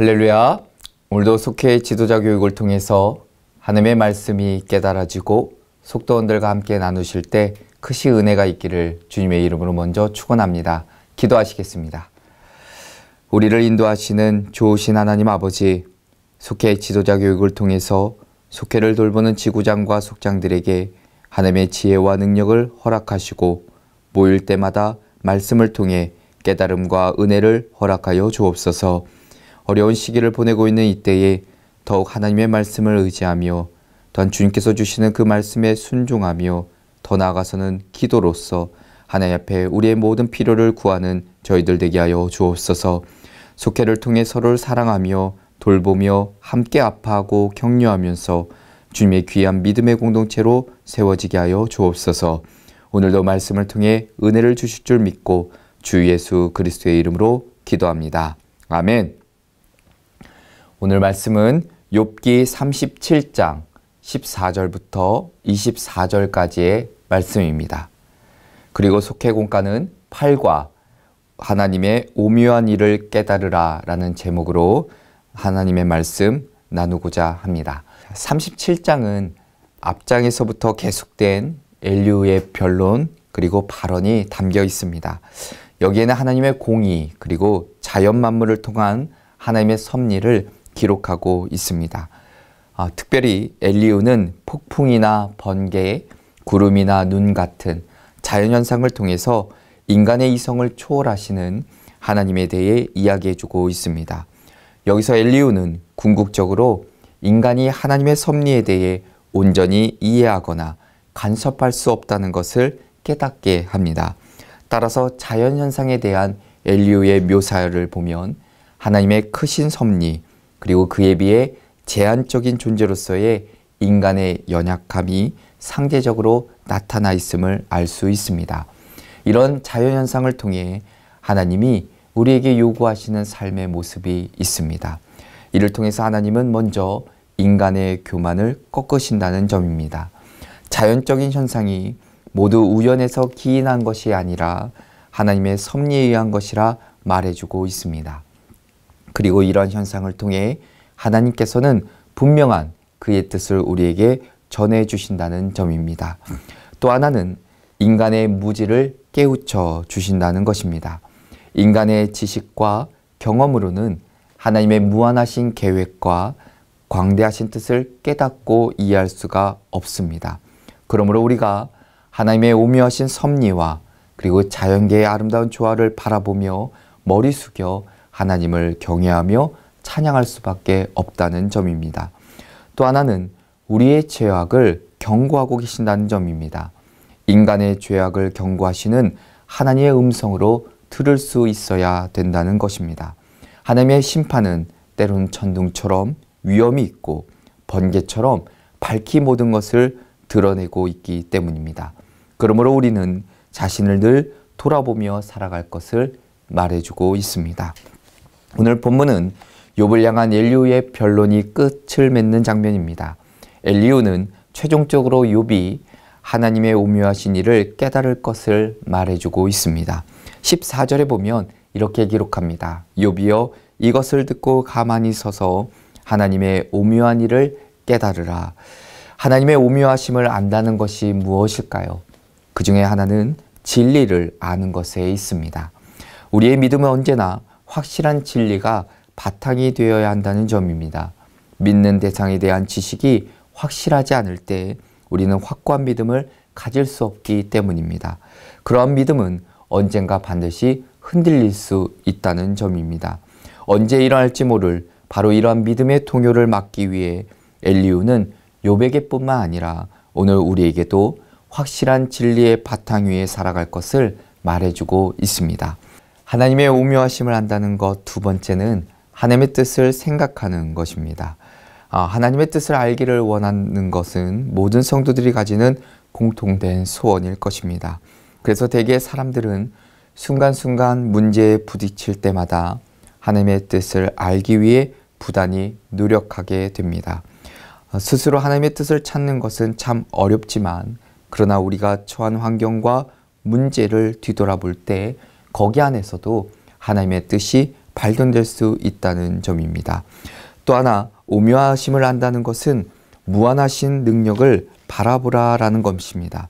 할렐루야! 오늘도 속회의 지도자 교육을 통해서 하나님의 말씀이 깨달아지고 속도원들과 함께 나누실 때 크시 은혜가 있기를 주님의 이름으로 먼저 축원합니다. 기도하시겠습니다. 우리를 인도하시는 좋으신 하나님 아버지, 속회의 지도자 교육을 통해서 속회를 돌보는 지구장과 속장들에게 하나님의 지혜와 능력을 허락하시고 모일 때마다 말씀을 통해 깨달음과 은혜를 허락하여 주옵소서. 어려운 시기를 보내고 있는 이때에 더욱 하나님의 말씀을 의지하며 또한 주님께서 주시는 그 말씀에 순종하며 더 나아가서는 기도로서 하나님 앞에 우리의 모든 필요를 구하는 저희들 되게 하여 주옵소서. 속회를 통해 서로를 사랑하며 돌보며 함께 아파하고 격려하면서 주님의 귀한 믿음의 공동체로 세워지게 하여 주옵소서. 오늘도 말씀을 통해 은혜를 주실 줄 믿고 주 예수 그리스도의 이름으로 기도합니다. 아멘. 오늘 말씀은 욥기 37장 14절부터 24절까지의 말씀입니다. 그리고 속회공과는 8과 하나님의 오묘한 일을 깨달으라 라는 제목으로 하나님의 말씀 나누고자 합니다. 37장은 앞장에서부터 계속된 엘리후의 변론 그리고 발언이 담겨 있습니다. 여기에는 하나님의 공의 그리고 자연 만물을 통한 하나님의 섭리를 기록하고 있습니다. 특별히 엘리후는 폭풍이나 번개, 구름이나 눈 같은 자연현상을 통해서 인간의 이성을 초월하시는 하나님에 대해 이야기해주고 있습니다. 여기서 엘리후는 궁극적으로 인간이 하나님의 섭리에 대해 온전히 이해하거나 간섭할 수 없다는 것을 깨닫게 합니다. 따라서 자연현상에 대한 엘리후의 묘사를 보면 하나님의 크신 섭리, 그리고 그에 비해 제한적인 존재로서의 인간의 연약함이 상대적으로 나타나 있음을 알 수 있습니다. 이런 자연현상을 통해 하나님이 우리에게 요구하시는 삶의 모습이 있습니다. 이를 통해서 하나님은 먼저 인간의 교만을 꺾으신다는 점입니다. 자연적인 현상이 모두 우연에서 기인한 것이 아니라 하나님의 섭리에 의한 것이라 말해주고 있습니다. 그리고 이런 현상을 통해 하나님께서는 분명한 그의 뜻을 우리에게 전해주신다는 점입니다. 또 하나는 인간의 무지를 깨우쳐 주신다는 것입니다. 인간의 지식과 경험으로는 하나님의 무한하신 계획과 광대하신 뜻을 깨닫고 이해할 수가 없습니다. 그러므로 우리가 하나님의 오묘하신 섭리와 그리고 자연계의 아름다운 조화를 바라보며 머리 숙여 하나님을 경외하며 찬양할 수밖에 없다는 점입니다. 또 하나는 우리의 죄악을 경고하고 계신다는 점입니다. 인간의 죄악을 경고하시는 하나님의 음성으로 들을 수 있어야 된다는 것입니다. 하나님의 심판은 때론 천둥처럼 위험이 있고 번개처럼 밝히 모든 것을 드러내고 있기 때문입니다. 그러므로 우리는 자신을 늘 돌아보며 살아갈 것을 말해주고 있습니다. 오늘 본문은 욥을 향한 엘리후의 변론이 끝을 맺는 장면입니다. 엘리후는 최종적으로 욥이 하나님의 오묘하신 일을 깨달을 것을 말해주고 있습니다. 14절에 보면 이렇게 기록합니다. 욥이여, 이것을 듣고 가만히 서서 하나님의 오묘한 일을 깨달으라. 하나님의 오묘하심을 안다는 것이 무엇일까요? 그 중에 하나는 진리를 아는 것에 있습니다. 우리의 믿음은 언제나 확실한 진리가 바탕이 되어야 한다는 점입니다. 믿는 대상에 대한 지식이 확실하지 않을 때 우리는 확고한 믿음을 가질 수 없기 때문입니다. 그러한 믿음은 언젠가 반드시 흔들릴 수 있다는 점입니다. 언제 일어날지 모를 바로 이러한 믿음의 동요를 막기 위해 엘리후는 욥에게뿐만 아니라 오늘 우리에게도 확실한 진리의 바탕 위에 살아갈 것을 말해주고 있습니다. 하나님의 오묘하심을 안다는 것 두 번째는 하나님의 뜻을 생각하는 것입니다. 하나님의 뜻을 알기를 원하는 것은 모든 성도들이 가지는 공통된 소원일 것입니다. 그래서 대개 사람들은 순간순간 문제에 부딪힐 때마다 하나님의 뜻을 알기 위해 부단히 노력하게 됩니다. 스스로 하나님의 뜻을 찾는 것은 참 어렵지만 그러나 우리가 처한 환경과 문제를 뒤돌아볼 때 거기 안에서도 하나님의 뜻이 발견될 수 있다는 점입니다. 또 하나 오묘하심을 안다는 것은 무한하신 능력을 바라보라라는 것입니다.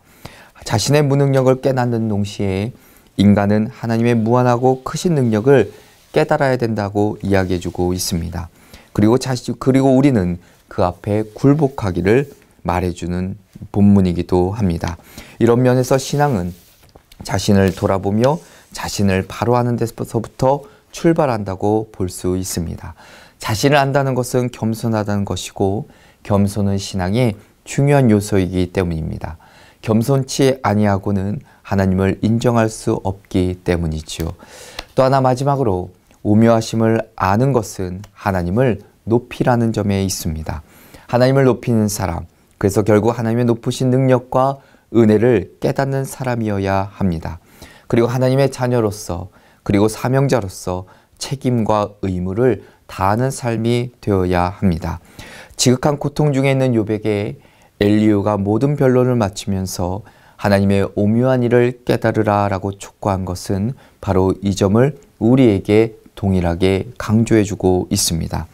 자신의 무능력을 깨닫는 동시에 인간은 하나님의 무한하고 크신 능력을 깨달아야 된다고 이야기해주고 있습니다. 그리고 우리는 그 앞에 굴복하기를 말해주는 본문이기도 합니다. 이런 면에서 신앙은 자신을 돌아보며 자신을 바로 아는 데서부터 출발한다고 볼 수 있습니다. 자신을 안다는 것은 겸손하다는 것이고 겸손은 신앙의 중요한 요소이기 때문입니다. 겸손치 아니하고는 하나님을 인정할 수 없기 때문이지요. 또 하나 마지막으로 오묘하심을 아는 것은 하나님을 높이라는 점에 있습니다. 하나님을 높이는 사람, 그래서 결국 하나님의 높으신 능력과 은혜를 깨닫는 사람이어야 합니다. 그리고 하나님의 자녀로서 그리고 사명자로서 책임과 의무를 다하는 삶이 되어야 합니다. 지극한 고통 중에 있는 욥에게 엘리후가 모든 변론을 마치면서 하나님의 오묘한 일을 깨달으라 라고 촉구한 것은 바로 이 점을 우리에게 동일하게 강조해주고 있습니다.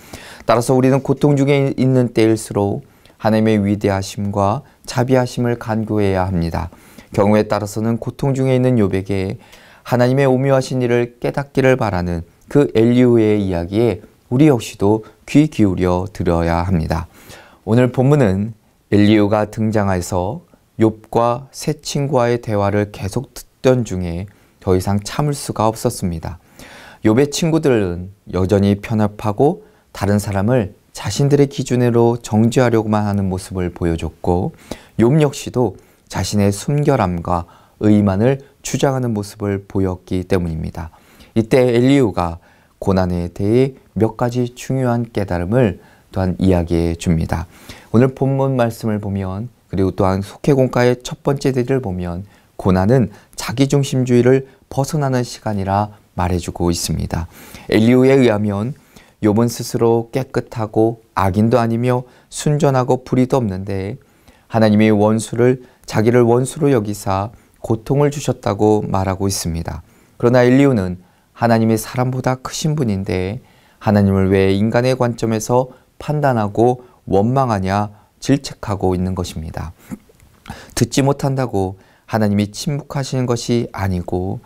따라서 우리는 고통 중에 있는 때일수록 하나님의 위대하심과 자비하심을 간구해야 합니다. 경우에 따라서는 고통 중에 있는 욥에게 하나님의 오묘하신 일을 깨닫기를 바라는 그 엘리후의 이야기에 우리 역시도 귀 기울여 들어야 합니다. 오늘 본문은 엘리후가 등장해서 욥과 새 친구와의 대화를 계속 듣던 중에 더 이상 참을 수가 없었습니다. 욥의 친구들은 여전히 편협하고 다른 사람을 자신들의 기준으로 정죄하려고만 하는 모습을 보여줬고 욥 역시도 자신의 순결함과 의만을 주장하는 모습을 보였기 때문입니다. 이때 엘리후가 고난에 대해 몇 가지 중요한 깨달음을 또한 이야기해 줍니다. 오늘 본문 말씀을 보면 그리고 또한 속회공과의 첫 번째 대를 보면 고난은 자기중심주의를 벗어나는 시간이라 말해주고 있습니다. 엘리후에 의하면 욥은 스스로 깨끗하고 악인도 아니며 순전하고 불의도 없는데 하나님의 자기를 원수로 여기사 고통을 주셨다고 말하고 있습니다. 그러나 엘리후는 하나님이 사람보다 크신 분인데 하나님을 왜 인간의 관점에서 판단하고 원망하냐 질책하고 있는 것입니다. 듣지 못한다고 하나님이 침묵하시는 것이 아니고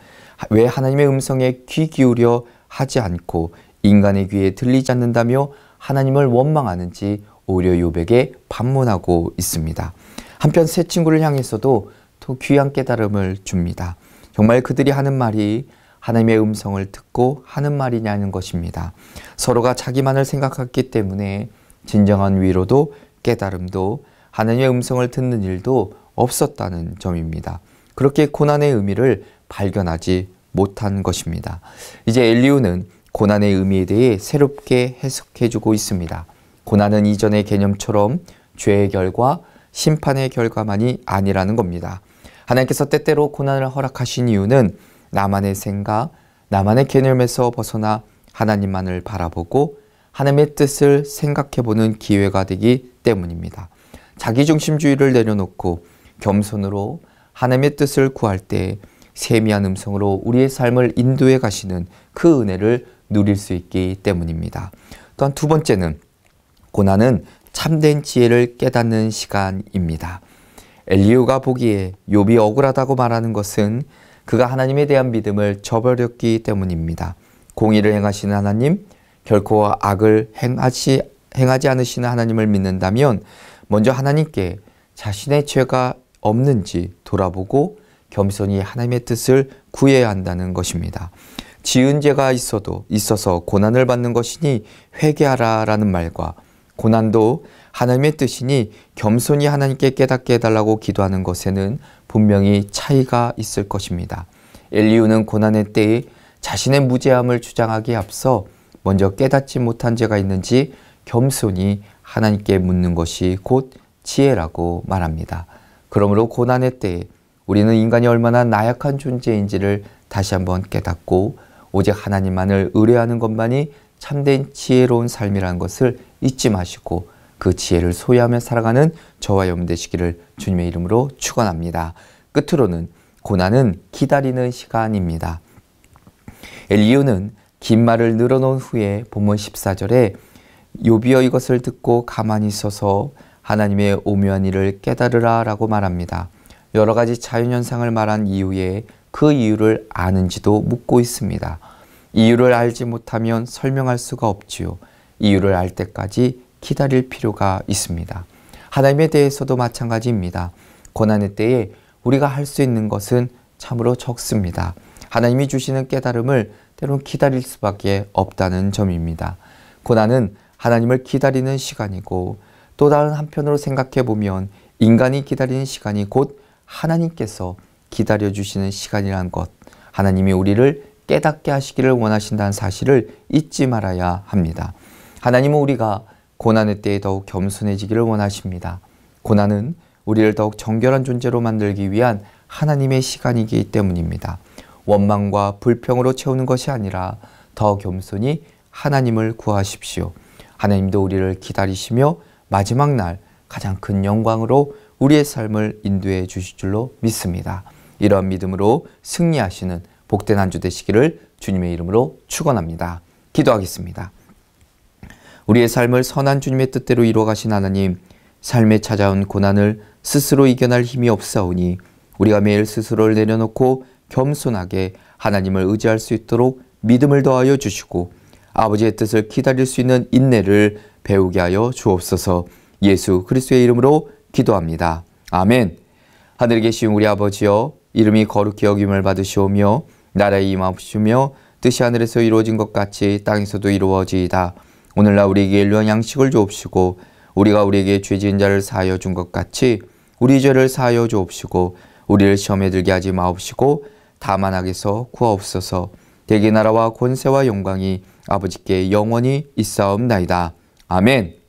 왜 하나님의 음성에 귀 기울여 하지 않고 인간의 귀에 들리지 않는다며 하나님을 원망하는지 오히려 욥에게 반문하고 있습니다. 한편 새 친구를 향해서도 또 귀한 깨달음을 줍니다. 정말 그들이 하는 말이 하나님의 음성을 듣고 하는 말이냐는 것입니다. 서로가 자기만을 생각했기 때문에 진정한 위로도 깨달음도 하나님의 음성을 듣는 일도 없었다는 점입니다. 그렇게 고난의 의미를 발견하지 못한 것입니다. 이제 엘리후는 고난의 의미에 대해 새롭게 해석해주고 있습니다. 고난은 이전의 개념처럼 죄의 결과, 심판의 결과만이 아니라는 겁니다. 하나님께서 때때로 고난을 허락하신 이유는 나만의 생각, 나만의 개념에서 벗어나 하나님만을 바라보고 하나님의 뜻을 생각해보는 기회가 되기 때문입니다. 자기중심주의를 내려놓고 겸손으로 하나님의 뜻을 구할 때 세미한 음성으로 우리의 삶을 인도해 가시는 그 은혜를 누릴 수 있기 때문입니다. 또한 두 번째는 고난은 참된 지혜를 깨닫는 시간입니다. 엘리후가 보기에 욥이 억울하다고 말하는 것은 그가 하나님에 대한 믿음을 저버렸기 때문입니다. 공의를 행하시는 하나님, 결코 악을 행하지 않으시는 하나님을 믿는다면 먼저 하나님께 자신의 죄가 없는지 돌아보고 겸손히 하나님의 뜻을 구해야 한다는 것입니다. 지은 죄가 있어서 고난을 받는 것이니 회개하라라는 말과 고난도 하나님의 뜻이니 겸손히 하나님께 깨닫게 해달라고 기도하는 것에는 분명히 차이가 있을 것입니다. 엘리후는 고난의 때에 자신의 무죄함을 주장하기에 앞서 먼저 깨닫지 못한 죄가 있는지 겸손히 하나님께 묻는 것이 곧 지혜라고 말합니다. 그러므로 고난의 때에 우리는 인간이 얼마나 나약한 존재인지를 다시 한번 깨닫고 오직 하나님만을 의뢰하는 것만이 참된 지혜로운 삶이라는 것을 잊지 마시고 그 지혜를 소유하며 살아가는 저와 여러분 되시기를 주님의 이름으로 축원합니다. 끝으로는 고난은 기다리는 시간입니다. 엘리후는 긴 말을 늘어놓은 후에 본문 14절에 욥이여 이것을 듣고 가만히 있어서 하나님의 오묘한 일을 깨달으라 라고 말합니다. 여러 가지 자연현상을 말한 이후에 그 이유를 아는지도 묻고 있습니다. 이유를 알지 못하면 설명할 수가 없지요. 이유를 알 때까지 기다릴 필요가 있습니다. 하나님에 대해서도 마찬가지입니다. 고난의 때에 우리가 할 수 있는 것은 참으로 적습니다. 하나님이 주시는 깨달음을 때론 기다릴 수밖에 없다는 점입니다. 고난은 하나님을 기다리는 시간이고 또 다른 한편으로 생각해보면 인간이 기다리는 시간이 곧 하나님께서 기다려주시는 시간이란 것, 하나님이 우리를 깨닫게 하시기를 원하신다는 사실을 잊지 말아야 합니다. 하나님은 우리가 고난의 때에 더욱 겸손해지기를 원하십니다. 고난은 우리를 더욱 정결한 존재로 만들기 위한 하나님의 시간이기 때문입니다. 원망과 불평으로 채우는 것이 아니라 더 겸손히 하나님을 구하십시오. 하나님도 우리를 기다리시며 마지막 날 가장 큰 영광으로 우리의 삶을 인도해 주실 줄로 믿습니다. 이러한 믿음으로 승리하시는 복된 한 주 되시기를 주님의 이름으로 축원합니다. 기도하겠습니다. 우리의 삶을 선한 주님의 뜻대로 이루어가신 하나님, 삶에 찾아온 고난을 스스로 이겨낼 힘이 없사오니 우리가 매일 스스로를 내려놓고 겸손하게 하나님을 의지할 수 있도록 믿음을 더하여 주시고 아버지의 뜻을 기다릴 수 있는 인내를 배우게 하여 주옵소서. 예수 그리스도의 이름으로 기도합니다. 아멘. 하늘에 계신 우리 아버지여, 이름이 거룩히 여김을 받으시오며 나라의 임하옵시며 뜻이 하늘에서 이루어진 것 같이 땅에서도 이루어지이다. 오늘날 우리에게 일용할 양식을 주옵시고 우리가 우리에게 죄지은 자를 사하여 준 것 같이 우리 죄를 사하여 주옵시고 우리를 시험에 들게 하지 마옵시고 다만 악에서 구하옵소서. 대개 나라와 권세와 영광이 아버지께 영원히 있사옵나이다. 아멘.